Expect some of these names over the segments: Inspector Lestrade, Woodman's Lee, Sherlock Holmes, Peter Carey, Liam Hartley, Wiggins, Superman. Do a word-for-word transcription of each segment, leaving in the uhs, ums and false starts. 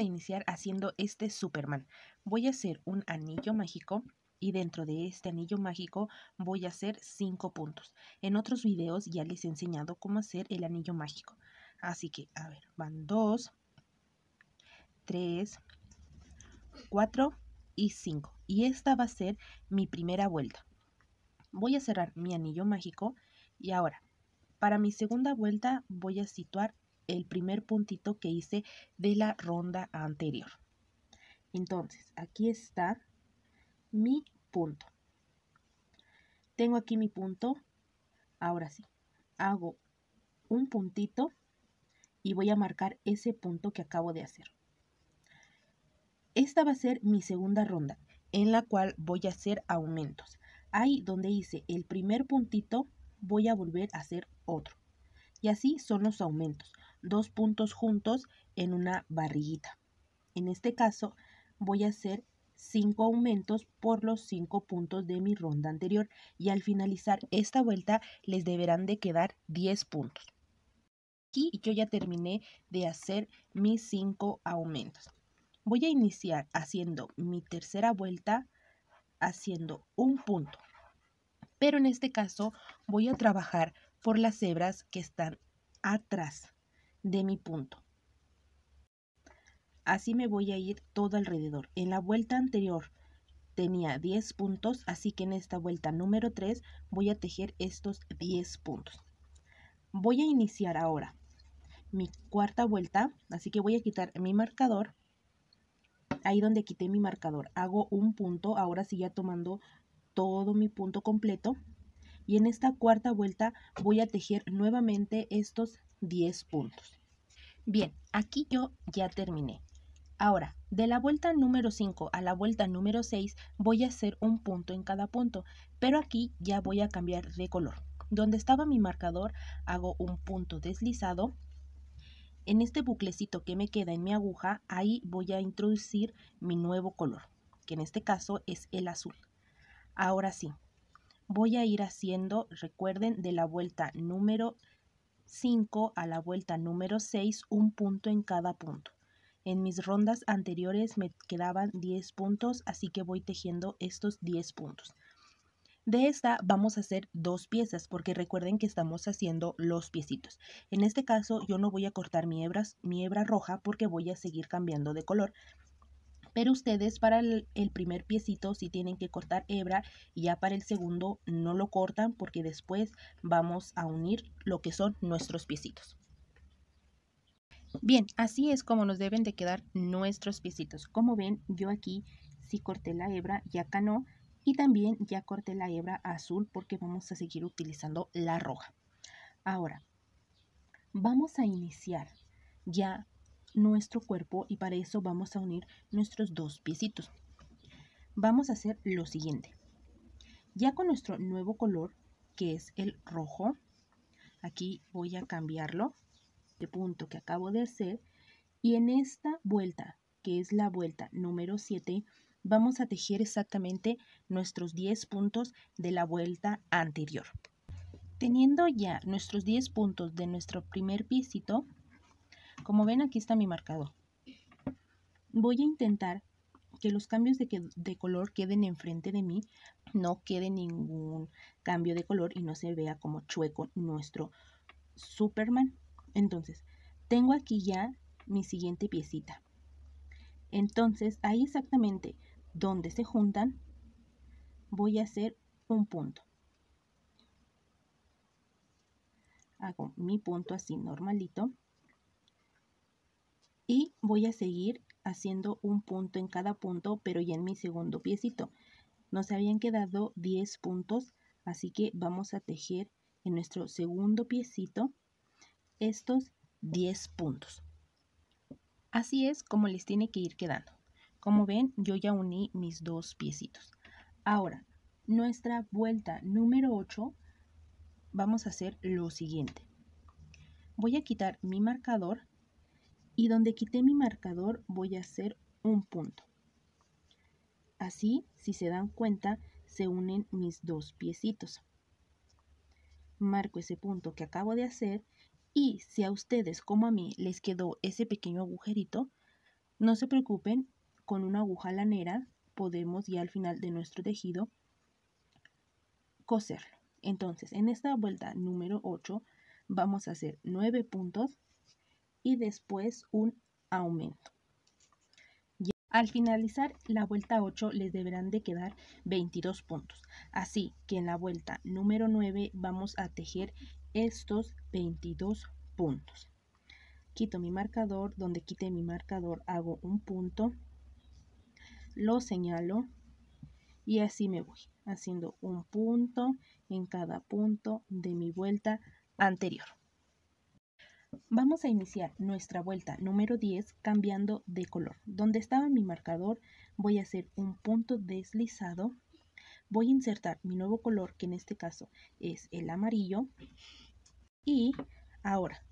a iniciar haciendo este Superman. Voy a hacer un anillo mágico y dentro de este anillo mágico voy a hacer cinco puntos. En otros videos ya les he enseñado cómo hacer el anillo mágico. Así que, a ver, van dos, tres, cuatro y cinco. Y esta va a ser mi primera vuelta. Voy a cerrar mi anillo mágico y ahora, para mi segunda vuelta, voy a situar el primer puntito que hice de la ronda anterior. Entonces, aquí está mi punto. Tengo aquí mi punto. Ahora sí, hago un puntito y voy a marcar ese punto que acabo de hacer. Esta va a ser mi segunda ronda, en la cual voy a hacer aumentos. Ahí donde hice el primer puntito, voy a volver a hacer otro. Y así son los aumentos. Dos puntos juntos en una barriguita. En este caso, voy a hacer cinco aumentos por los cinco puntos de mi ronda anterior. Y al finalizar esta vuelta, les deberán de quedar diez puntos. Aquí yo ya terminé de hacer mis cinco aumentos. Voy a iniciar haciendo mi tercera vuelta haciendo un punto, pero en este caso voy a trabajar por las hebras que están atrás de mi punto. Así me voy a ir todo alrededor. En la vuelta anterior tenía diez puntos, así que en esta vuelta número tres voy a tejer estos diez puntos. Voy a iniciar ahora mi cuarta vuelta, así que voy a quitar mi marcador. Ahí donde quité mi marcador, hago un punto, ahora sí ya tomando todo mi punto completo. Y en esta cuarta vuelta voy a tejer nuevamente estos diez puntos. Bien, aquí yo ya terminé. Ahora, de la vuelta número cinco a la vuelta número seis voy a hacer un punto en cada punto, pero aquí ya voy a cambiar de color. Donde estaba mi marcador hago un punto deslizado. En este buclecito que me queda en mi aguja, ahí voy a introducir mi nuevo color, que en este caso es el azul. Ahora sí, voy a ir haciendo, recuerden, de la vuelta número cinco a la vuelta número seis, un punto en cada punto. En mis rondas anteriores me quedaban diez puntos, así que voy tejiendo estos diez puntos. De esta vamos a hacer dos piezas porque recuerden que estamos haciendo los piecitos. En este caso yo no voy a cortar mi hebra, mi hebra roja porque voy a seguir cambiando de color. Pero ustedes para el, el primer piecito sí tienen que cortar hebra y ya para el segundo no lo cortan porque después vamos a unir lo que son nuestros piecitos. Bien, así es como nos deben de quedar nuestros piecitos. Como ven, yo aquí sí corté la hebra y acá no. Y también ya corté la hebra azul porque vamos a seguir utilizando la roja. Ahora, vamos a iniciar ya nuestro cuerpo y para eso vamos a unir nuestros dos piecitos. Vamos a hacer lo siguiente. Ya con nuestro nuevo color, que es el rojo, aquí voy a cambiarlo, de punto que acabo de hacer, y en esta vuelta, que es la vuelta número siete, vamos a tejer exactamente nuestros diez puntos de la vuelta anterior. Teniendo ya nuestros diez puntos de nuestro primer piecito, como ven aquí está mi marcador. Voy a intentar que los cambios de, que, de color queden enfrente de mí, no quede ningún cambio de color y no se vea como chueco nuestro Superman. Entonces, tengo aquí ya mi siguiente piecita. Entonces, ahí exactamente donde se juntan, voy a hacer un punto. Hago mi punto así normalito. Y voy a seguir haciendo un punto en cada punto, pero ya en mi segundo piecito. Nos habían quedado diez puntos, así que vamos a tejer en nuestro segundo piecito estos diez puntos. Así es como les tiene que ir quedando. Como ven, yo ya uní mis dos piecitos. Ahora, nuestra vuelta número ocho, vamos a hacer lo siguiente. Voy a quitar mi marcador y donde quité mi marcador voy a hacer un punto. Así, si se dan cuenta, se unen mis dos piecitos. Marco ese punto que acabo de hacer. Y si a ustedes como a mí les quedó ese pequeño agujerito, No se preocupen, con una aguja lanera podemos ya al final de nuestro tejido coserlo. Entonces, en esta vuelta número ocho vamos a hacer nueve puntos y después un aumento. Al finalizar la vuelta ocho les deberán de quedar veintidós puntos, así que en la vuelta número nueve vamos a tejer estos veintidós puntos. Quito mi marcador, donde quite mi marcador hago un punto, lo señalo y así me voy, haciendo un punto en cada punto de mi vuelta anterior. Vamos a iniciar nuestra vuelta número diez cambiando de color. Donde estaba mi marcador voy a hacer un punto deslizado, voy a insertar mi nuevo color, que en este caso es el amarillo, y ahora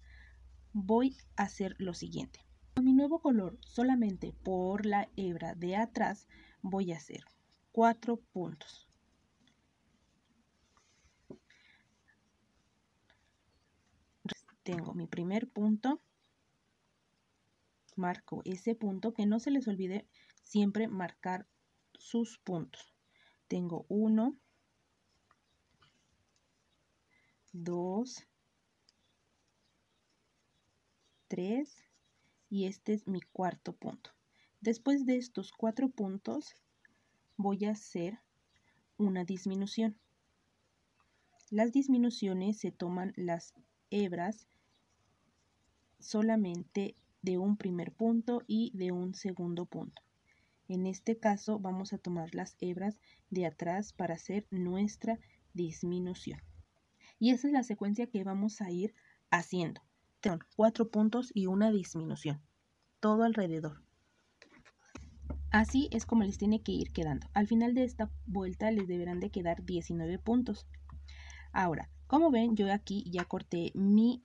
voy a hacer lo siguiente. Con mi nuevo color solamente por la hebra de atrás voy a hacer cuatro puntos. Tengo mi primer punto, marco ese punto, que no se les olvide siempre marcar sus puntos. Tengo uno, dos, tres y este es mi cuarto punto. Después de estos cuatro puntos voy a hacer una disminución. Las disminuciones se toman las hebras solamente de un primer punto y de un segundo punto. En este caso vamos a tomar las hebras de atrás para hacer nuestra disminución. Y esa es la secuencia que vamos a ir haciendo. Son cuatro puntos y una disminución, todo alrededor. Así es como les tiene que ir quedando. Al final de esta vuelta les deberán de quedar diecinueve puntos. Ahora, como ven, yo aquí ya corté mi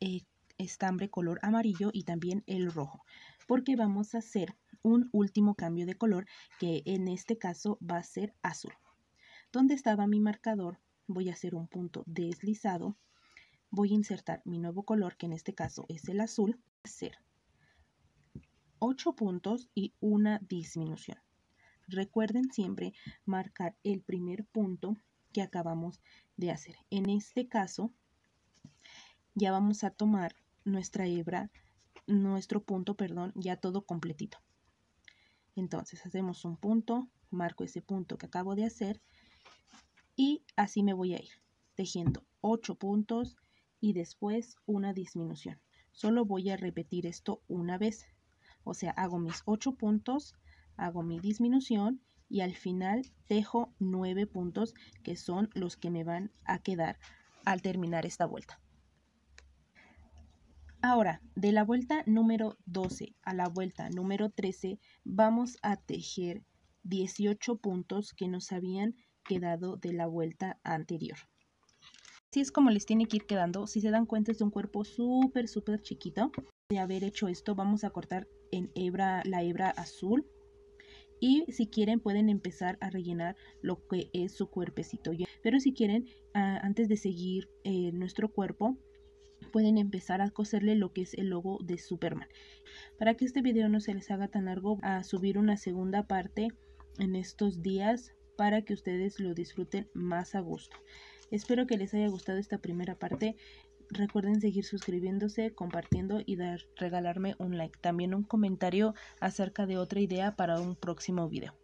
eh, estambre color amarillo y también el rojo, porque vamos a hacer un último cambio de color, que en este caso va a ser azul. Donde estaba mi marcador voy a hacer un punto deslizado, voy a insertar mi nuevo color, que en este caso es el azul, hacer ocho puntos y una disminución. Recuerden siempre marcar el primer punto que acabamos de hacer. En este caso ya vamos a tomar nuestra hebra, nuestro punto, perdón, ya todo completito. Entonces hacemos un punto, marco ese punto que acabo de hacer y así me voy a ir tejiendo ocho puntos y después una disminución. Solo voy a repetir esto una vez, o sea, hago mis ocho puntos, hago mi disminución y al final tejo nueve puntos, que son los que me van a quedar al terminar esta vuelta. Ahora, de la vuelta número doce a la vuelta número trece, vamos a tejer dieciocho puntos que nos habían quedado de la vuelta anterior. Así es como les tiene que ir quedando. Si se dan cuenta, es de un cuerpo súper, súper chiquito. De haber hecho esto, vamos a cortar en hebra, la hebra azul. Y si quieren pueden empezar a rellenar lo que es su cuerpecito. Pero si quieren, antes de seguir eh, nuestro cuerpo, pueden empezar a coserle lo que es el logo de Superman. Para que este video no se les haga tan largo, voy a subir una segunda parte en estos días para que ustedes lo disfruten más a gusto. Espero que les haya gustado esta primera parte. Recuerden seguir suscribiéndose, compartiendo y dar, regalarme un like. También un comentario acerca de otra idea para un próximo video.